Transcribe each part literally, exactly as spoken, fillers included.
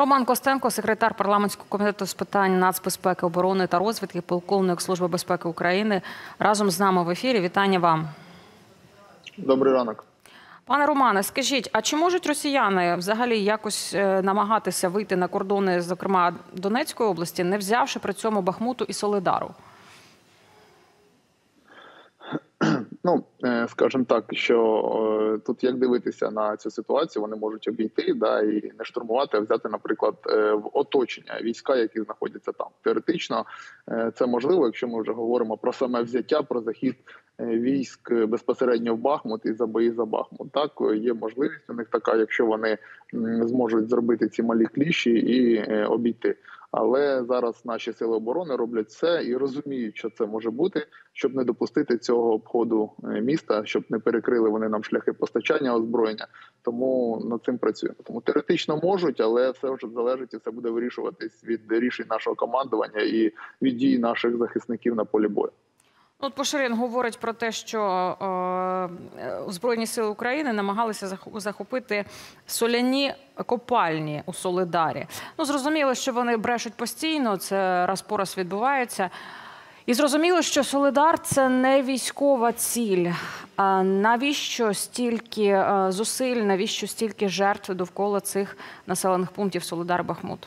Роман Костенко, секретар парламентського комітету з питань нацбезпеки, оборони та розвідки, полковник Служби безпеки України, разом з нами в ефірі. Вітання вам. Добрий ранок. Пане Романе, скажіть, а чи можуть росіяни взагалі якось намагатися вийти на кордони, зокрема, Донецької області, не взявши при цьому Бахмуту і Соледару? Ну, скажімо так, що тут як дивитися на цю ситуацію, вони можуть обійти, да, і не штурмувати, а взяти, наприклад, в оточення війська, які знаходяться там. Теоретично це можливо, якщо ми вже говоримо про саме взяття, про захід військ безпосередньо в Бахмут і за бої за Бахмут. Так, є можливість у них така, якщо вони зможуть зробити ці малі кліші і обійти. Але зараз наші сили оборони роблять все і розуміють, що це може бути, щоб не допустити цього обходу міста, щоб не перекрили вони нам шляхи постачання озброєння. Тому над цим працюємо. Тому теоретично можуть, але все вже залежить і все буде вирішуватись від рішень нашого командування і від дій наших захисників на полі бою. От Поширін говорить про те, що е, Збройні сили України намагалися захопити соляні копальні у Соледарі. Ну, зрозуміло, що вони брешуть постійно, це раз по раз відбувається. І зрозуміло, що Соледар – це не військова ціль. А навіщо стільки зусиль, навіщо стільки жертв довкола цих населених пунктів Соледар-Бахмут?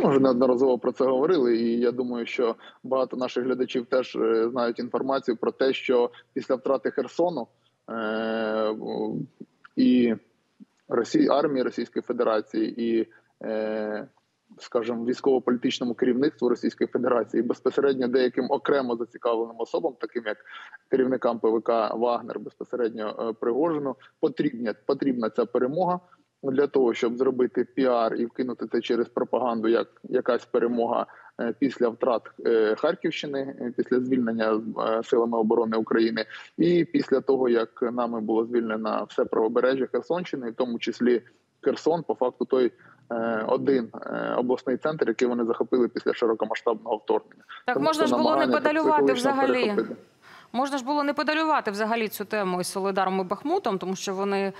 Ну, вже неодноразово про це говорили, і я думаю, що багато наших глядачів теж знають інформацію про те, що після втрати Херсону е і Росії, армії Російської Федерації, і, е скажімо, військово-політичному керівництву Російської Федерації, і безпосередньо деяким окремо зацікавленим особам, таким як керівникам ПВК Вагнер, безпосередньо Пригожину, потрібна, потрібна ця перемога. Для того, щоб зробити піар і вкинути це через пропаганду, як якась перемога після втрат Харківщини, після звільнення силами оборони України і після того, як нами було звільнено все правобережжя Херсонщини, в тому числі Херсон, по факту той один обласний центр, який вони захопили після широкомасштабного вторгнення. Так тому можна ж було не педалювати взагалі. Перехопити. Можна ж було не педалювати взагалі цю тему із Соледаром і Бахмутом, тому що вони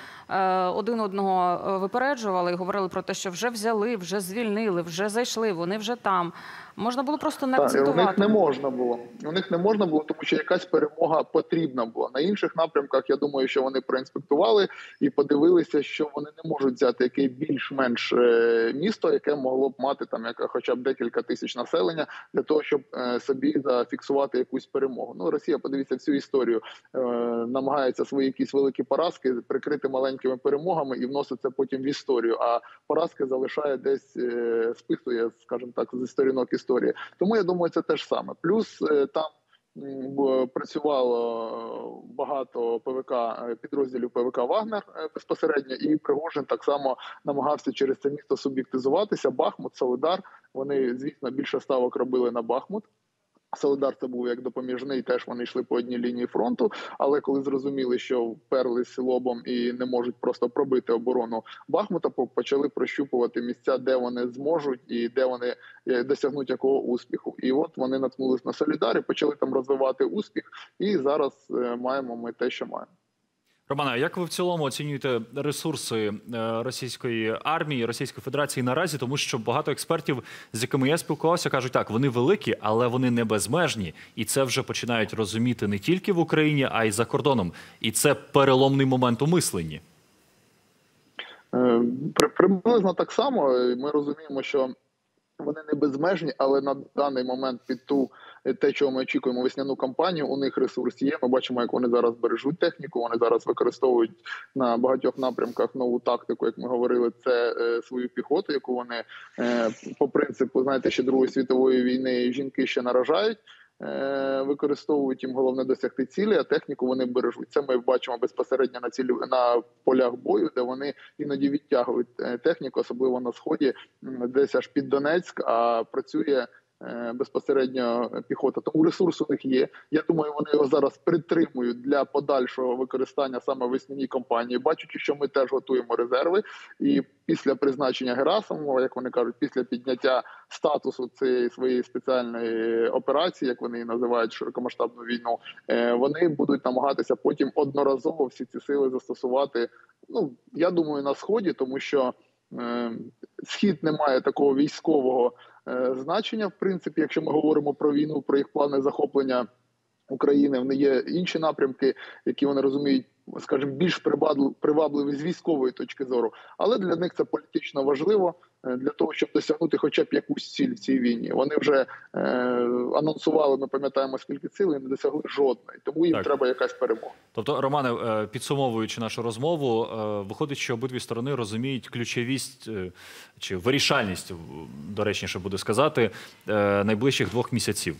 один одного випереджували і говорили про те, що вже взяли, вже звільнили, вже зайшли, вони вже там. Можна було просто не акцентувати. У них не можна було. У них не можна було, тому що якась перемога потрібна була. На інших напрямках, я думаю, що вони проінспектували і подивилися, що вони не можуть взяти яке більш-менш місто, яке могло б мати там хоча б декілька тисяч населення, для того, щоб собі зафіксувати якусь перемогу. Ну, Росія, подивіться, всю історію намагається свої якісь великі поразки прикрити маленькими перемогами і вноситься потім в історію, а поразки залишає десь, списує, скажімо так, зі сторінок історії. Історії. Тому, я думаю, це те ж саме. Плюс там працювало багато ПВК, підрозділів ПВК Вагнер безпосередньо, і Пригожин так само намагався через це місто суб'єктизуватися. Бахмут, Соледар, вони, звісно, більше ставок робили на Бахмут. Соледар це був як допоміжний, теж вони йшли по одній лінії фронту, але коли зрозуміли, що вперлись лобом і не можуть просто пробити оборону Бахмута, почали прощупувати місця, де вони зможуть і де вони досягнуть якого успіху. І от вони наткнулись на Соледар, почали там розвивати успіх, і зараз маємо ми те, що маємо. Романе, як ви в цілому оцінюєте ресурси російської армії, Російської Федерації наразі? Тому що багато експертів, з якими я спілкувався, кажуть, так, вони великі, але вони не безмежні. І це вже починають розуміти не тільки в Україні, а й за кордоном. І це переломний момент у мисленні. Приблизно так само. Ми розуміємо, що вони не безмежні, але на даний момент під ту, те, чого ми очікуємо, весняну кампанію, у них ресурс є. Ми бачимо, як вони зараз бережуть техніку, вони зараз використовують на багатьох напрямках нову тактику, як ми говорили, це е, свою піхоту, яку вони е, по принципу, знаєте, ще Другої світової війни жінки ще наражають. Використовують, їм головне досягти цілі, а техніку вони бережуть. Це ми бачимо безпосередньо на цілі, на полях бою, де вони іноді відтягують техніку, особливо на сході, десь аж під Донецьк, а працює безпосередньо піхота. Тому ресурс у них є. Я думаю, вони його зараз притримують для подальшого використання саме весняній кампанії, бачучи, що ми теж готуємо резерви. І після призначення Герасимова, як вони кажуть, після підняття статусу цієї своєї спеціальної операції, як вони її називають, широкомасштабну війну, вони будуть намагатися потім одноразово всі ці сили застосувати, ну, я думаю, на Сході, тому що Схід не має такого військового значення, в принципі, якщо ми говоримо про війну, про їх плани захоплення України, вони є інші напрямки, які вони розуміють, скажімо, більш привабливі з військової точки зору. Але для них це політично важливо, для того, щоб досягнути хоча б якусь ціль в цій війні. Вони вже е, анонсували, ми пам'ятаємо, скільки цілей, не досягли жодної. Тому їм так. треба якась перемога. Тобто, Романе, підсумовуючи нашу розмову, виходить, що обидві сторони розуміють ключовість, чи вирішальність, доречніше буде сказати, найближчих двох місяців.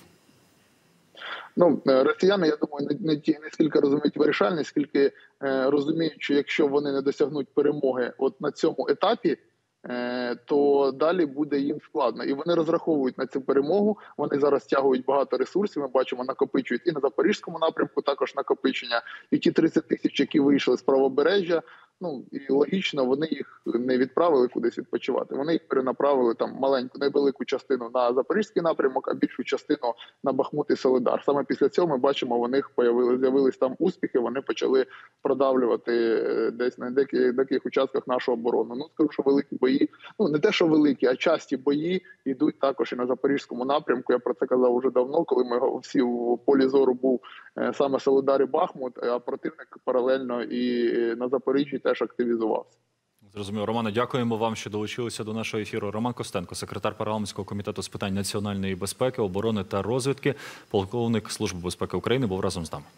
Ну, росіяни, я думаю, не, не, не скільки розуміють вирішальність, скільки е, розуміють, що якщо вони не досягнуть перемоги от на цьому етапі, е, то далі буде їм складно. І вони розраховують на цю перемогу, вони зараз тягують багато ресурсів, ми бачимо, накопичують і на Запорізькому напрямку також накопичення. І ті тридцять тисяч, які вийшли з правобережжя, ну, і логічно, вони їх не відправили кудись відпочивати. Вони їх перенаправили там маленьку, невелику частину на Запорізький напрямок, а більшу частину на Бахмут і Соледар. Саме після цього ми бачимо, у них з'явились там успіхи, вони почали продавлювати десь на деяких участках нашу оборону. Ну, скажу, що великі бої, ну, не те, що великі, а часті бої йдуть також і на Запорізькому напрямку. Я про це казав уже давно, коли ми всі в полі зору був саме Соледар і Бахмут, а противник паралельно і на Запоріжжі теж активізувався. Зрозуміло. Романе, дякуємо вам, що долучилися до нашого ефіру. Роман Костенко, секретар парламентського комітету з питань національної безпеки, оборони та розвідки, полковник Служби безпеки України, був разом з нами.